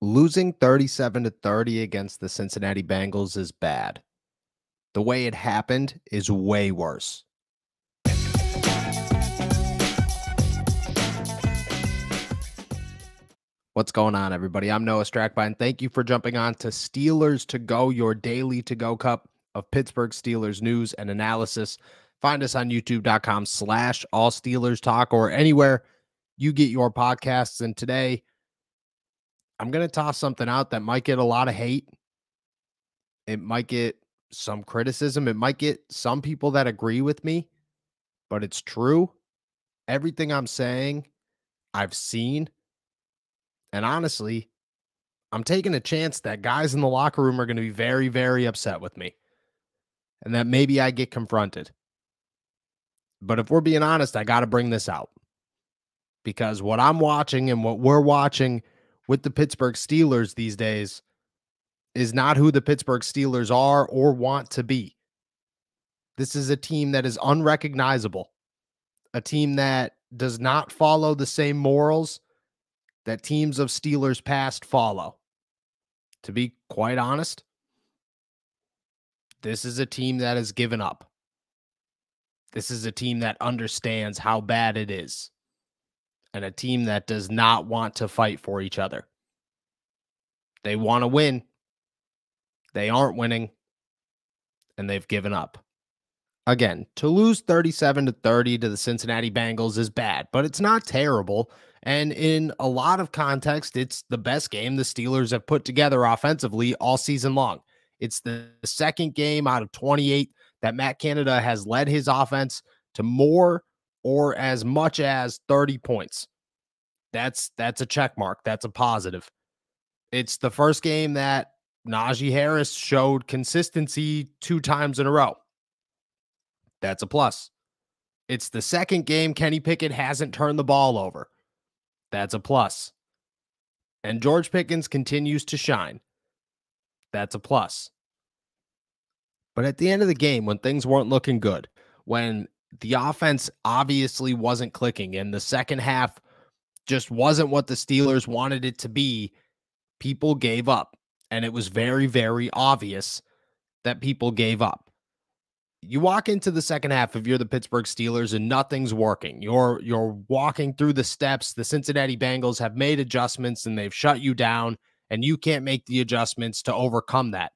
losing 37-30 against the Cincinnati Bengals is bad. The way it happened is way worse. What's going on, everybody? I'm Noah Strackbine. Thank you for jumping on to Steelers To Go, your daily to-go cup of Pittsburgh Steelers news and analysis. Find us on youtube.com/allsteelerstalk or anywhere you get your podcasts. And today, I'm going to toss something out that might get a lot of hate. It might get some criticism. It might get some people that agree with me, but it's true. Everything I'm saying, I've seen. And honestly, I'm taking a chance that guys in the locker room are going to be very, very upset with me and that maybe I get confronted. But if we're being honest, I got to bring this out because what I'm watching and what we're watching with the Pittsburgh Steelers these days is not who the Pittsburgh Steelers are or want to be. This is a team that is unrecognizable, a team that does not follow the same morals that teams of Steelers past follow. To be quite honest, this is a team that has given up. This is a team that understands how bad it is, and a team that does not want to fight for each other. They want to win. They aren't winning, and they've given up. Again, to lose 37-30 to the Cincinnati Bengals is bad, but it's not terrible. And in a lot of context, it's the best game the Steelers have put together offensively all season long. It's the second game out of 28 that Matt Canada has led his offense to more or as much as 30 points. That's a check mark. That's a positive. It's the first game that Najee Harris showed consistency 2 times in a row. That's a plus. It's the second game Kenny Pickett hasn't turned the ball over. That's a plus. And George Pickens continues to shine. That's a plus. But at the end of the game, when things weren't looking good, when the offense obviously wasn't clicking and the second half just wasn't what the Steelers wanted it to be, people gave up. And it was very, very obvious that people gave up. You walk into the second half if you're the Pittsburgh Steelers and nothing's working. You're walking through the steps. The Cincinnati Bengals have made adjustments and they've shut you down, and you can't make the adjustments to overcome that.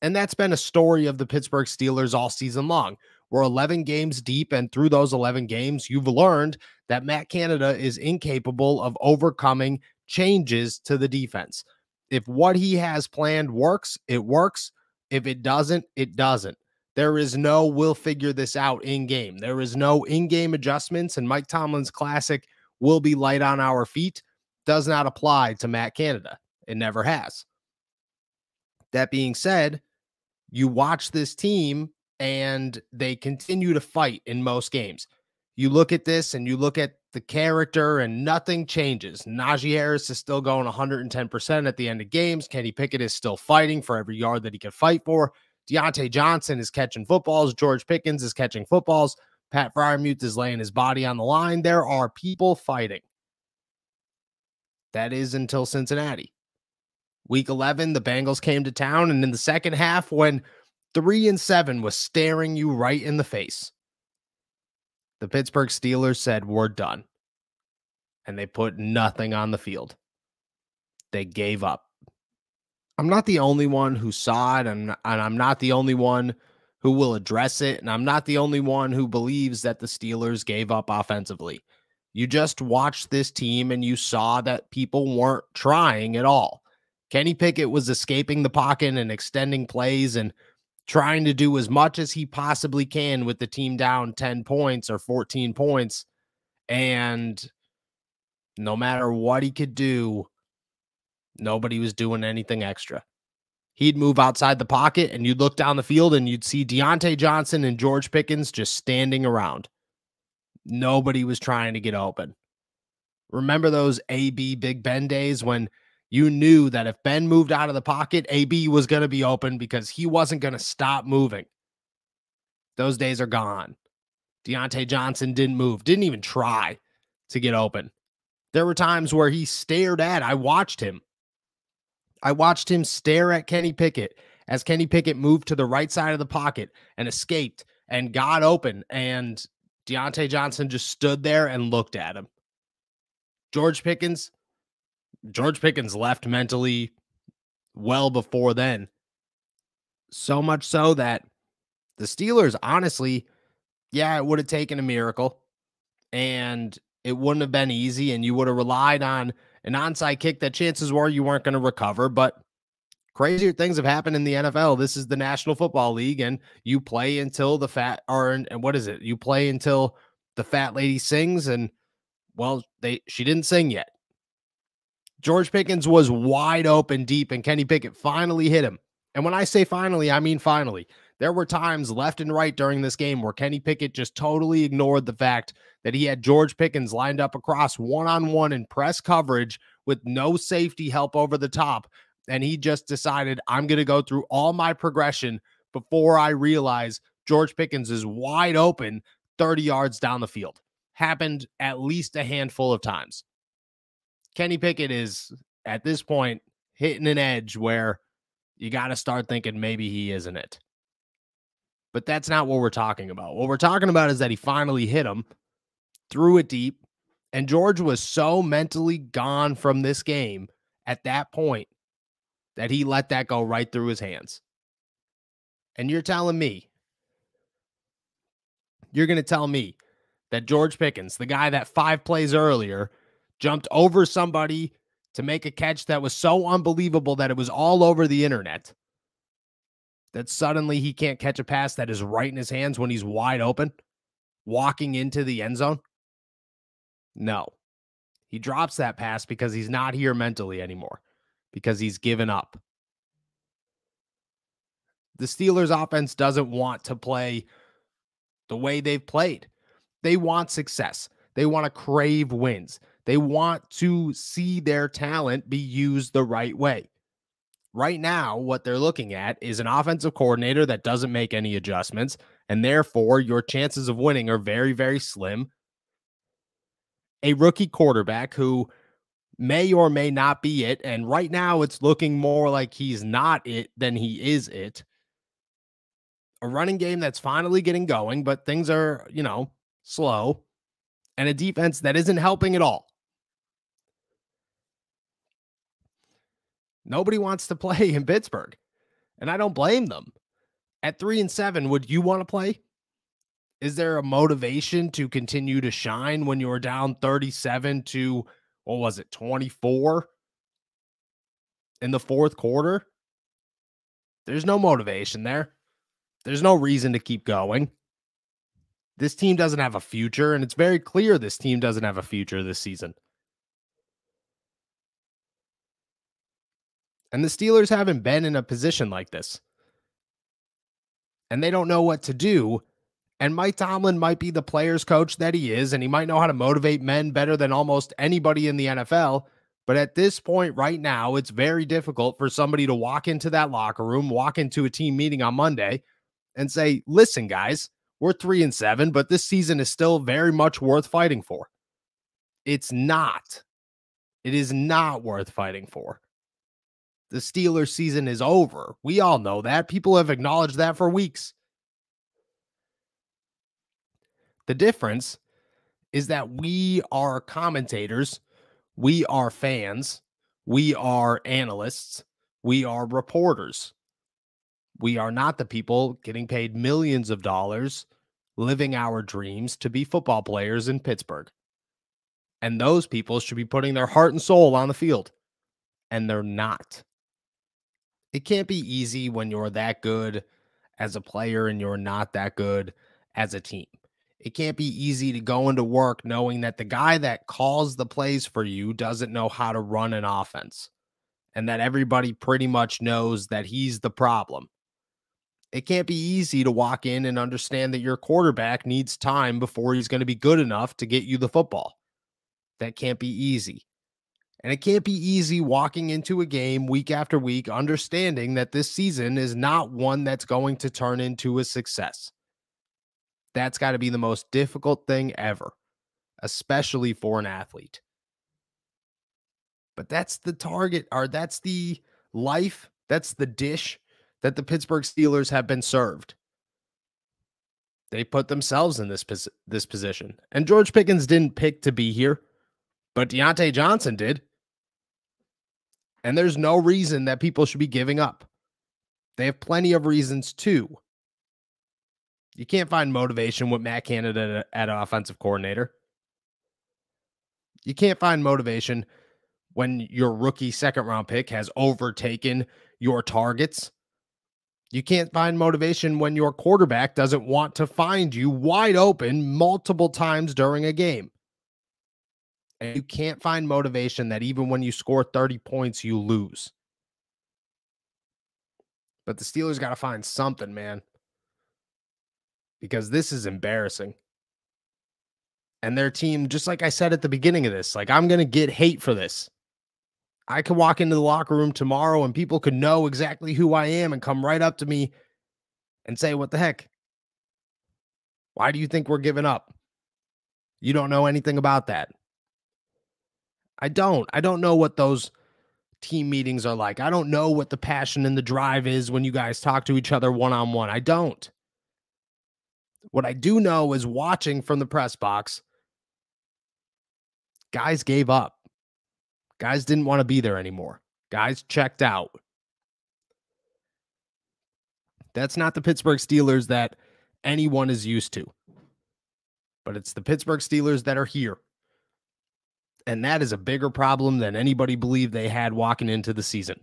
And that's been a story of the Pittsburgh Steelers all season long. We're 11 games deep, and through those 11 games, you've learned that Matt Canada is incapable of overcoming changes to the defense. If what he has planned works, it works. If it doesn't, it doesn't. There is no we'll figure this out in-game. There is no in-game adjustments, and Mike Tomlin's classic, we'll be light on our feet, does not apply to Matt Canada. It never has. That being said, you watch this team, and they continue to fight in most games. You look at this, and you look at the character, and nothing changes. Najee Harris is still going 110% at the end of games. Kenny Pickett is still fighting for every yard that he can fight for. Diontae Johnson is catching footballs. George Pickens is catching footballs. Pat Freiermuth is laying his body on the line. There are people fighting. That is until Cincinnati. Week 11, the Bengals came to town, and in the second half, when 3-7 was staring you right in the face, the Pittsburgh Steelers said, we're done. And they put nothing on the field. They gave up. I'm not the only one who saw it, and I'm not the only one who will address it, and I'm not the only one who believes that the Steelers gave up offensively. You just watched this team, and you saw that people weren't trying at all. Kenny Pickett was escaping the pocket and extending plays and trying to do as much as he possibly can with the team down 10 points or 14 points. And no matter what he could do, nobody was doing anything extra. He'd move outside the pocket, and you'd look down the field, and you'd see Diontae Johnson and George Pickens just standing around. Nobody was trying to get open. Remember those AB Big Ben days when you knew that if Ben moved out of the pocket, AB was going to be open because he wasn't going to stop moving. Those days are gone. Diontae Johnson didn't move, didn't even try to get open. There were times where he stared at, I watched him. I watched him stare at Kenny Pickett as Kenny Pickett moved to the right side of the pocket and escaped and got open. And Diontae Johnson just stood there and looked at him. George Pickens left mentally well before then. So much so that the Steelers, honestly, yeah, it would have taken a miracle and it wouldn't have been easy. And you would have relied on an onside kick that chances were you weren't going to recover, but crazier things have happened in the NFL. This is the National Football League, and you play until the fat, or and what is it? You play until the fat lady sings, and well, she didn't sing yet. George Pickens was wide open deep, and Kenny Pickett finally hit him. And when I say finally, I mean finally. There were times left and right during this game where Kenny Pickett just totally ignored the fact that he had George Pickens lined up across one-on-one in press coverage with no safety help over the top. And he just decided, I'm going to go through all my progression before I realize George Pickens is wide open 30 yards down the field. Happened at least a handful of times. Kenny Pickett is, at this point, hitting an edge where you got to start thinking maybe he isn't it. But that's not what we're talking about. What we're talking about is that he finally hit him, threw it deep, and George was so mentally gone from this game at that point that he let that go right through his hands. And you're telling me, you're going to tell me that George Pickens, the guy that 5 plays earlier, jumped over somebody to make a catch that was so unbelievable that it was all over the internet, that suddenly he can't catch a pass that is right in his hands when he's wide open, walking into the end zone? No. He drops that pass because he's not here mentally anymore, because he's given up. The Steelers offense doesn't want to play the way they've played. They want success. They want to crave wins. They want to see their talent be used the right way. Right now, what they're looking at is an offensive coordinator that doesn't make any adjustments, and therefore your chances of winning are very, very slim. A rookie quarterback who may or may not be it, and right now it's looking more like he's not it than he is it. A running game that's finally getting going, but things are, slow, and a defense that isn't helping at all. Nobody wants to play in Pittsburgh, and I don't blame them. At 3-7, would you want to play? Is there a motivation to continue to shine when you're down 37 to, 24 in the fourth quarter? There's no motivation there. There's no reason to keep going. This team doesn't have a future, and it's very clear this team doesn't have a future this season. And the Steelers haven't been in a position like this. And they don't know what to do. And Mike Tomlin might be the player's coach that he is, and he might know how to motivate men better than almost anybody in the NFL. But at this point right now, it's very difficult for somebody to walk into that locker room, walk into a team meeting on Monday and say, listen, guys, we're 3-7, but this season is still very much worth fighting for. It's not. It is not worth fighting for. The Steelers season is over. We all know that. People have acknowledged that for weeks. The difference is that we are commentators. We are fans. We are analysts. We are reporters. We are not the people getting paid millions of dollars, living our dreams to be football players in Pittsburgh. And those people should be putting their heart and soul on the field. And they're not. It can't be easy when you're that good as a player and you're not that good as a team. It can't be easy to go into work knowing that the guy that calls the plays for you doesn't know how to run an offense and that everybody pretty much knows that he's the problem. It can't be easy to walk in and understand that your quarterback needs time before he's going to be good enough to get you the football. That can't be easy. And it can't be easy walking into a game week after week, understanding that this season is not one that's going to turn into a success. That's got to be the most difficult thing ever, especially for an athlete. But that's the target, or that's the life. That's the dish that the Pittsburgh Steelers have been served. They put themselves in this position. And George Pickens didn't pick to be here, but Diontae Johnson did. And there's no reason that people should be giving up. They have plenty of reasons to. You can't find motivation with Matt Canada at offensive coordinator. You can't find motivation when your rookie second-round pick has overtaken your targets. You can't find motivation when your quarterback doesn't want to find you wide open multiple times during a game. And you can't find motivation that even when you score 30 points, you lose. But the Steelers got to find something, man. Because this is embarrassing. And their team, just like I said at the beginning of this, like, I'm going to get hate for this. I could walk into the locker room tomorrow and people could know exactly who I am and come right up to me and say, what the heck? Why do you think we're giving up? You don't know anything about that. I don't know what those team meetings are like. I don't know what the passion and the drive is when you guys talk to each other one-on-one. I don't. What I do know is watching from the press box, guys gave up. Guys didn't want to be there anymore. Guys checked out. That's not the Pittsburgh Steelers that anyone is used to. But it's the Pittsburgh Steelers that are here. And that is a bigger problem than anybody believed they had walking into the season.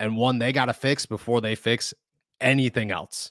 And one they got to fix before they fix anything else.